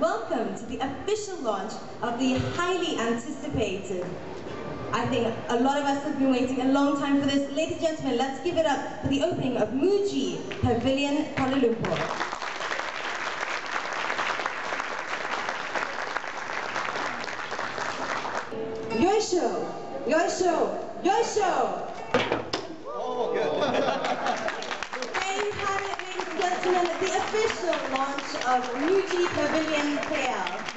Welcome to the official launch of the highly anticipated, I think a lot of us have been waiting a long time for this. Ladies and gentlemen, let's give it up for the opening of Muji Pavilion Kuala Lumpur. Your show! Oh, good. There you have it, ladies and gentlemen, the official launch of Muji Pavilion KL.